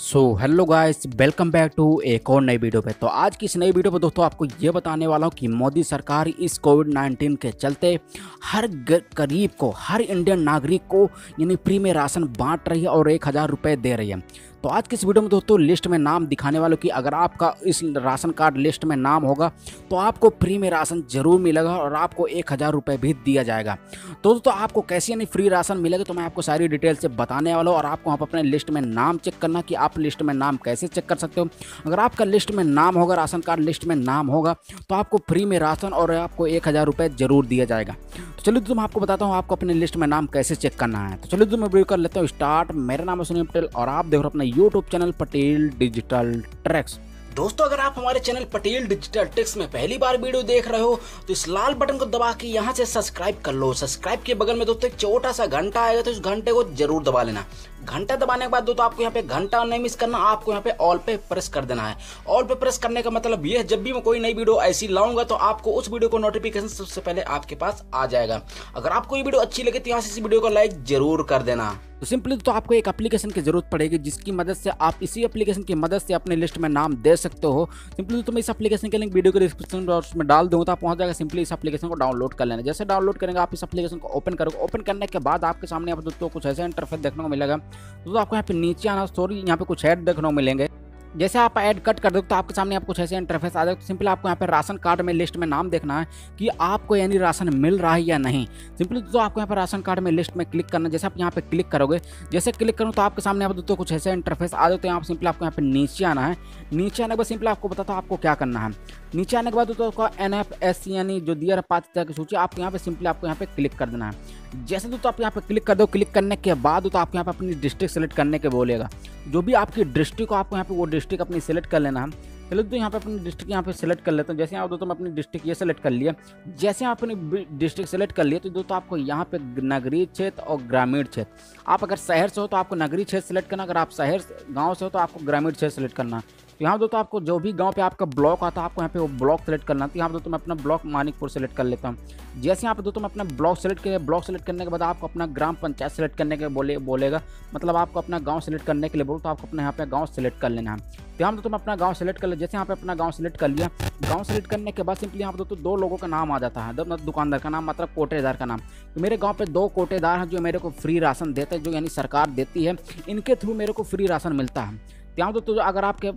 So hello guys, welcome back to एक और नई वीडियो पे। तो आज की इस नई वीडियो पे दोस्तों आपको ये बताने वाला हूँ कि मोदी सरकार इस कोविड-19 के चलते हर गरीब को, हर इंडियन नागरिक को यानी फ्री में राशन बांट रही है और 1000 रुपये दे रही है। तो आज की इस वीडियो में दोस्तों लिस्ट में नाम दिखाने वालों की अगर आपका इस राशन कार्ड लिस्ट में नाम होगा तो आपको फ्री में राशन जरूर मिलेगा और आपको 1000 रुपये भी दिया जाएगा। तो दोस्तों आपको कैसे यानी फ्री राशन मिलेगा तो मैं आपको सारी डिटेल से बताने वाला हूँ और आपको आप अपने लिस्ट में नाम चेक करना कि आप लिस्ट में नाम कैसे चेक कर सकते हो। अगर आपका लिस्ट में नाम होगा, राशन कार्ड लिस्ट में नाम होगा तो आपको फ्री में राशन और आपको 1000 रुपये जरूर दिया जाएगा। तो चलिए दोस्तों मैं आपको बताता हूँ आपको अपने लिस्ट में नाम कैसे चेक करना है। तो चलिए दोस्तों मैं वीडियो कर लेता हूँ स्टार्ट। मेरा नाम है सुनील पटेल और आप देख रहे हो अपना YouTube channel Patel digital tracks. दोस्तों अगर आप हमारे चैनल पटेल डिजिटल ट्रैक्स में पहली बार वीडियो देख रहे हो तो इस लाल बटन को दबा के यहाँ से सब्सक्राइब कर लो। सब्सक्राइब के बगल में दोस्तों एक छोटा सा घंटा आएगा तो इस घंटे को जरूर दबा लेना। घंटा दबाने के बाद दोस्तों आपको यहाँ पे घंटा नहीं मिस करना, आपको यहाँ पे ऑल पे प्रेस कर देना है। ऑल पे प्रेस करने का मतलब यह है जब भी मैं कोई नई वीडियो ऐसी लाऊंगा तो आपको उस वीडियो को नोटिफिकेशन सबसे पहले आपके पास आ जाएगा। अगर आपको ये वीडियो अच्छी लगे तो यहाँ से इस वीडियो को लाइक जरूर कर देना। तो सिंपली तो आपको एक एप्लीकेशन की जरूरत पड़ेगी जिसकी मदद से आप इसी एप्लीकेशन की मदद से अपने लिस्ट में नाम दे सकते हो। सिंपली तो मैं इस एप्लीकेशन के लिंक वीडियो के डिस्क्रिप्शन बॉक्स में डाल दूंगा तो आप पहुंच जाएगा। सिंपली इस एप्लीकेशन को डाउनलोड कर लेना। जैसे डाउनलोड करेंगे आप इस एप्लीकेशन को ओपन करोगे, ओपन करने के बाद आपके सामने आप दोस्तों कुछ ऐसा इंटरफेस देखने को मिलेगा। तो आपको यहाँ पे नीचे आना, सॉरी यहाँ पे कुछ ऐड देखने को मिलेंगे। जैसे आप ऐड कट कर दो तो आपके सामने आपको कुछ ऐसे इंटरफेस आ जाए। तो सिंपल आपको यहाँ पे राशन कार्ड में लिस्ट में नाम देखना है कि आपको यानी राशन मिल रहा है या नहीं। सिंपली तो आपको यहाँ पर राशन कार्ड में लिस्ट में क्लिक करना। जैसे आप यहाँ पे क्लिक करोगे, जैसे क्लिक करूँ तो आपके सामने आप दोस्तों कुछ ऐसे इंटरफेस आ जाए। तो यहाँ सिंपल आपको यहाँ पे नीचे आना है। नीचे आने के बाद सिंपल आपको बताता हूँ आपको क्या करना है। नीचे आने के बाद दोस्तों NFSC यानी जो दिया पात्रता की सूची, आपको यहाँ पे सिंपली आपको यहाँ पे क्लिक कर देना है। जैसे दोस्तों आप यहाँ पे क्लिक कर दो, क्लिक करने के बाद तो आपको यहाँ पे अपनी डिस्ट्रिक्ट सेलेक्ट करने के बोलेगा। जो भी आपकी डिस्ट्रिक्ट हो आपको यहाँ पे वो डिस्ट्रिक्ट अपनी सेलेक्ट कर लेना है। चलो दोस्तों यहाँ पे अपनी डिस्ट्रिक्ट यहाँ पे सेलेक्ट कर लेता हूँ। जैसे यहाँ दोस्तों मैं अपनी डिस्ट्रिक्ट ये सेलेक्ट कर लिया। जैसे आप अपनी डिस्ट्रिक्ट सेलेक्ट कर लिया तो दोस्तों आपको यहाँ पे नगरीय क्षेत्र और ग्रामीण क्षेत्र, आप अगर शहर से हो तो आपको नगरीय क्षेत्र सेलेक्ट करना, अगर आप शहर गाँव से हो तो आपको ग्रामीण क्षेत्र सेलेक्ट करना। तो यहाँ दोस्तों आपको जो भी गांव पे आपका ब्लॉक आता है आपको यहाँ पे वो ब्लॉक सेलेक्ट करना। तो यहाँ दोस्तों मैं अपना ब्लॉक मानिकपुर सेलेक्ट कर लेता हूँ। जैसे यहाँ पे दोस्तों मैं अपना ब्लॉक सेलेक्ट किया, ब्लॉक सेलेक्ट करने के बाद आपको अपना ग्राम पंचायत सेलेक्ट करने के बोलेगा, मतलब आपको अपना गाँव सेलेक्ट करने के लिए बोलो तो आपको अपना यहाँ पे गाँव सेलेक्ट कर लेना है। तो यहाँ दोस्तों मैं अपना गाँव सेलेक्ट कर लिया। जैसे यहाँ पे अपना गाँव सेलेक्ट कर लिया, गाँव सेलेक्ट करने के बाद सिंपली यहाँ दोस्तों दो लोगों का नाम आ जाता है, मतलब दुकानदार का नाम, मतलब कोटेदार का नाम। तो मेरे गाँव पे 2 कोटेदार हैं जो मेरे को फ्री राशन देते हैं, जो यानी सरकार देती है, इनके थ्रू मेरे को फ्री राशन मिलता है। यहाँ दोस्तों अगर आपके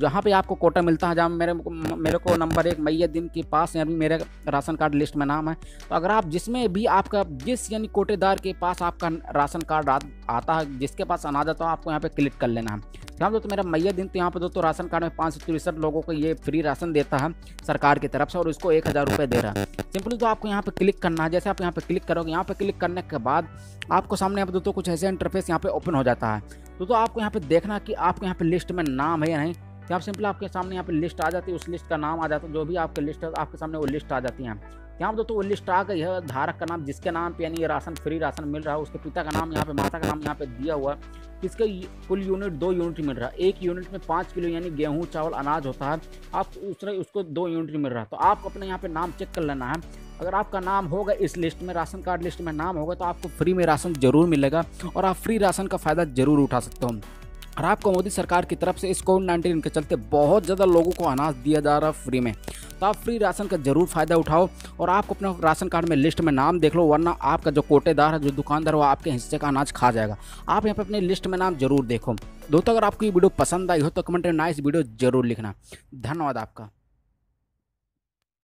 जहाँ पे आपको कोटा मिलता है, जहाँ मेरे को नंबर 1 मैय्यदीन के पास यानी मेरे राशन कार्ड लिस्ट में नाम है, तो अगर आप जिसमें भी आपका जिस यानी कोटेदार के पास आपका राशन कार्ड आता है, जिसके पास अनाज आता है, आपको यहाँ पे क्लिक कर लेना है। यहाँ दोस्तों मेरा मैय्यदीन, तो यहाँ पे दोस्तों राशन कार्ड में 563 लोगों को ये फ्री राशन देता है सरकार की तरफ से और उसको 1000 रुपये दे रहा है। सिंपली तो आपको यहाँ पे क्लिक करना है। जैसे आप यहाँ पे क्लिक करोगे, यहाँ पे क्लिक करने के बाद आपको सामने आप दोस्तों कुछ ऐसे इंटरफेस यहाँ पे ओपन हो जाता है। तो आपको यहाँ पे देखना कि आपको यहाँ पे लिस्ट में नाम है या नहीं। तो आप सिंपल आपके सामने यहाँ पे लिस्ट आ जाती है, उस लिस्ट का नाम आ जाता है, जो भी आपके लिस्ट है आपके सामने वो लिस्ट आ जाती है। यहाँ पर दोस्तों वो लिस्ट आ गई है। धारक का नाम, जिसके नाम पे यानी ये राशन फ्री राशन मिल रहा है, उसके पिता का नाम यहाँ पे, माता का नाम यहाँ पे दिया हुआ है। इसके कुल यूनिट 2 यूनिट मिल रहा है। 1 यूनिट में 5 किलो यानी गेहूँ चावल अनाज होता है, आप उसको 2 यूनिट मिल रहा है। तो आपको अपने यहाँ पे नाम चेक कर लेना है। अगर आपका नाम होगा इस लिस्ट में, राशन कार्ड लिस्ट में नाम होगा तो आपको फ्री में राशन जरूर मिलेगा और आप फ्री राशन का फ़ायदा जरूर उठा सकते हो। और आपको मोदी सरकार की तरफ से इस कोविड-19 के चलते बहुत ज़्यादा लोगों को अनाज दिया जा रहा है फ्री में, तो आप फ्री राशन का जरूर फ़ायदा उठाओ और आपको अपना राशन कार्ड में लिस्ट में नाम देख लो, वरना आपका जो कोटेदार है, जो दुकानदार, वो आपके हिस्से का अनाज खा जाएगा। आप यहाँ पर अपने लिस्ट में नाम जरूर देखो। दोस्तों अगर आपको ये वीडियो पसंद आई हो तो कमेंट में नाइस वीडियो जरूर लिखना। धन्यवाद आपका।